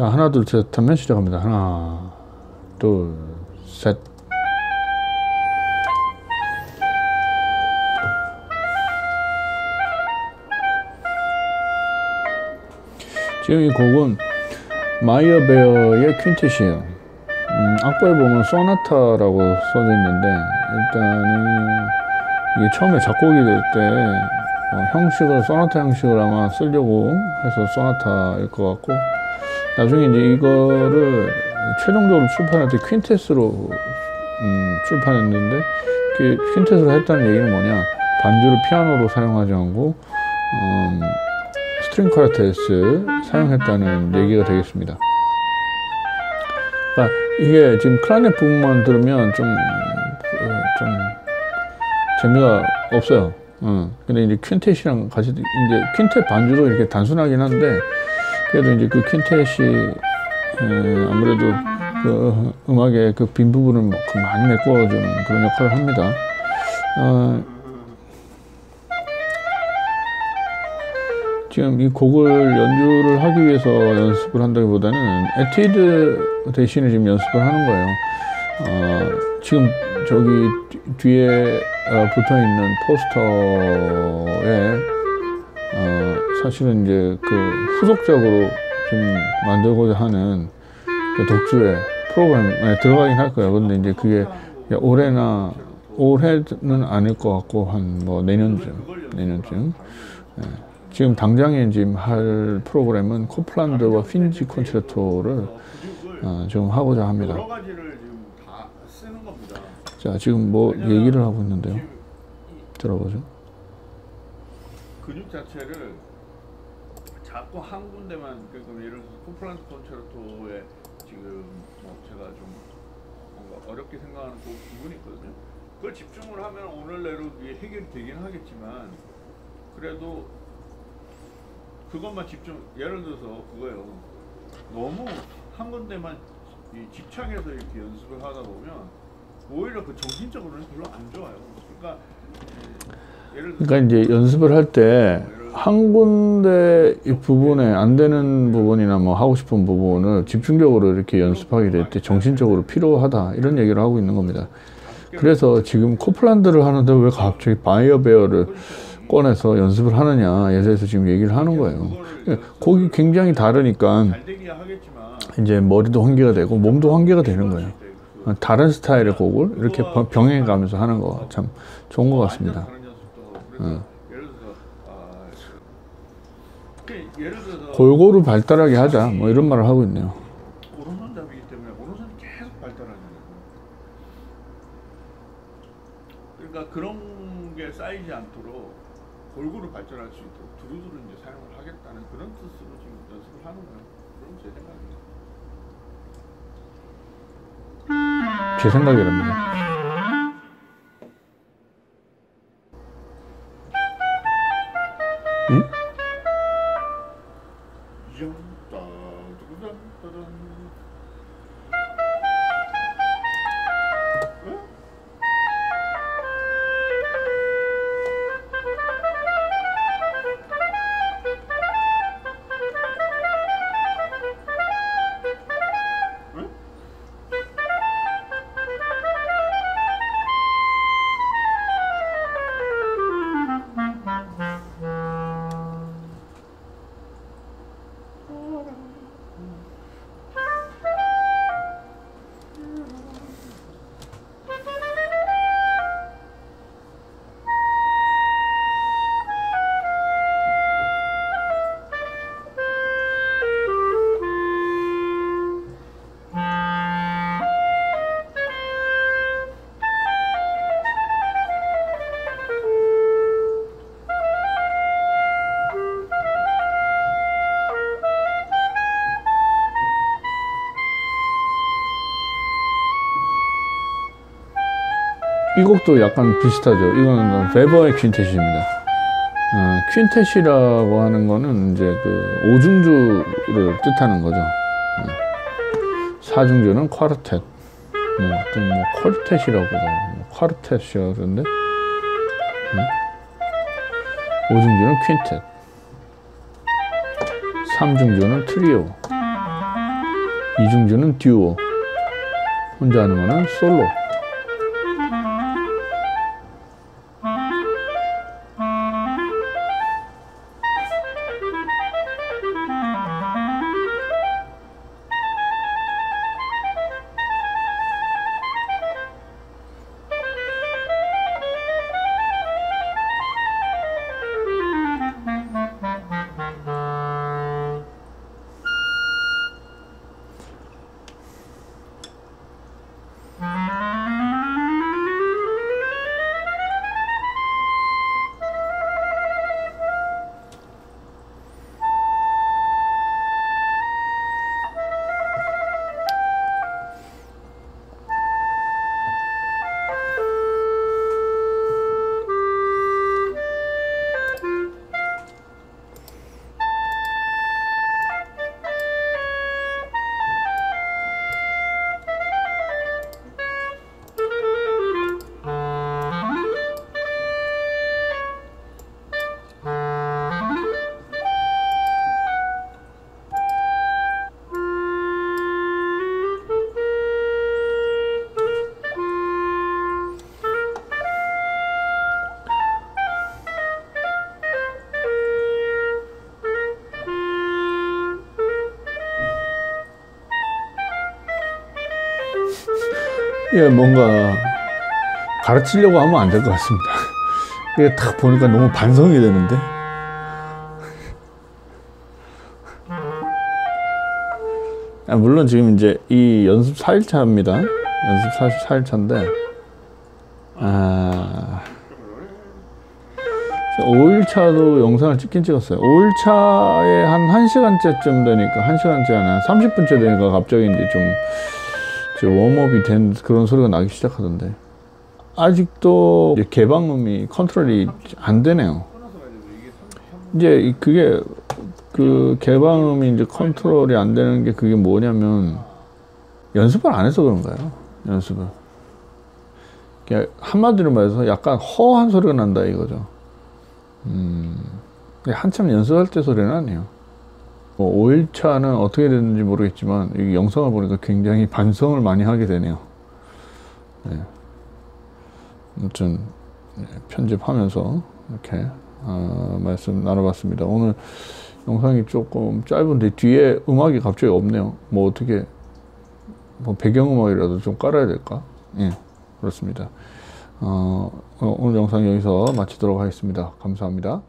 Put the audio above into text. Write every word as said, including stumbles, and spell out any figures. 자, 하나, 둘, 셋 하면 시작합니다. 하나, 둘, 셋. 지금 이 곡은 마이어 베어의 퀸텟이에요. 음, 악보에 보면 소나타라고 써져 있는데, 일단은 이게 처음에 작곡이 될 때 어, 형식을 소나타 형식을 아마 쓰려고 해서 소나타일 것 같고, 나중에 이제 이거를 최종적으로 출판할 때 퀸텟으로 음, 출판했는데, 퀸텟으로 했다는 얘기는 뭐냐, 반주를 피아노로 사용하지 않고 음, 스트링 카르테스 사용했다는 얘기가 되겠습니다. 그러니까 이게 지금 클라리넷 부분만 들으면 좀, 좀 재미가 없어요. 응. 근데 이제 퀸텟이랑 같이 이제 퀸텟 반주도 이렇게 단순하긴 한데, 그래도 이제 그 퀸텟이 아무래도 그 음악의 그 빈 부분을 많이 메꿔주는 그런 역할을 합니다. 어, 지금 이 곡을 연주를 하기 위해서 연습을 한다기보다는 에티드 대신에 지금 연습을 하는 거예요. 어, 지금 저기 뒤에 붙어있는 포스터에 어, 사실은 이제 그 후속작으로 좀 만들고자 하는 그 독주의 프로그램에 들어가긴 할 거예요. 근데 이제 그게 올해나 올해는 아닐 것 같고 한 뭐 내년쯤 내년쯤. 네. 지금 당장에 지금 할 프로그램은 코플란드와 핀지 콘체르토를 어, 지금 하고자 합니다. 자, 지금 뭐 얘기를 하고 있는데요. 들어보죠. 근육 자체를 자꾸 한 군데만, 그러니까 예를 들어서 코플란드 콘체르토에 지금 뭐 제가 좀 뭔가 어렵게 생각하는 그 부분이 있거든요. 그걸 집중을 하면 오늘 내로 이게 해결이 되긴 하겠지만, 그래도 그것만 집중, 예를 들어서 그거예요. 너무 한 군데만 집착해서 이렇게 연습을 하다 보면 오히려 그 정신적으로는 별로 안 좋아요. 그러니까 예를 들어서 그러니까 이제 연습을 할 때 한 군데 이 부분에 안 되는 부분이나 뭐 하고 싶은 부분을 집중적으로 이렇게 연습하게 될 때 정신적으로 필요하다, 이런 얘기를 하고 있는 겁니다. 그래서 지금 코플란드를 하는데 왜 갑자기 마이어 베어를 꺼내서 연습을 하느냐, 예서에서 지금 얘기를 하는 거예요. 곡이 굉장히 다르니까 이제 머리도 환기가 되고 몸도 환기가 되는 거예요. 다른 스타일의 곡을 이렇게 병행가면서 하는 거 참 좋은 것 같습니다. 응. 골고루 발달하게 하자, 뭐 이런 말을 하고 있네요. 그러니까 그런 게 쌓이지 않도록 골고루 발전할 수 있도록 두루두루 이제 사용을 하겠다는 그런 뜻으로 지금 연습을 하는 거예요. 그럼 제 생각입니다. 제 생각이랍니다. 응? 이 곡도 약간 비슷하죠. 이거는 베버의 퀸텟입니다. 어, 퀸텟이라고 하는 거는 이제 그 오중주를 뜻하는 거죠. 어. 사중주는 쿼르텟, 뭐 어떤 뭐 퀄텟이라고, 뭐 쿼르텟이라고 그러는데, 어? 오중주는 퀸텟, 삼중주는 트리오, 이중주는 듀오, 혼자 하는 거는 솔로. 예, 뭔가 가르치려고 하면 안 될 것 같습니다. 이게 딱 보니까 너무 반성이 되는데. 아, 물론 지금 이제 이 연습 사 일차입니다. 연습 사 일차인데, 아, 오 일차도 영상을 찍긴 찍었어요. 오 일차에 한 1시간째쯤 되니까, 한 시간째 하나, 삼십 분째 되니까 갑자기 이제 좀, 웜업이 된 그런 소리가 나기 시작하던데, 아직도 이제 개방음이 컨트롤이 안 되네요. 이제 그게 그 개방음이 이제 컨트롤이 안 되는 게, 그게 뭐냐면 연습을 안 해서 그런가요? 연습을 한마디로 말해서 약간 허한 소리가 난다 이거죠. 음, 한참 연습할 때 소리는 아니에요. 오 일차는 어떻게 됐는지 모르겠지만 이 영상을 보니까 굉장히 반성을 많이 하게 되네요. 네. 아무튼 편집하면서 이렇게 아, 말씀 나눠봤습니다. 오늘 영상이 조금 짧은데 뒤에 음악이 갑자기 없네요. 뭐 어떻게 뭐 배경음악이라도 좀 깔아야 될까? 예, 그렇습니다. 어, 오늘 영상 여기서 마치도록 하겠습니다. 감사합니다.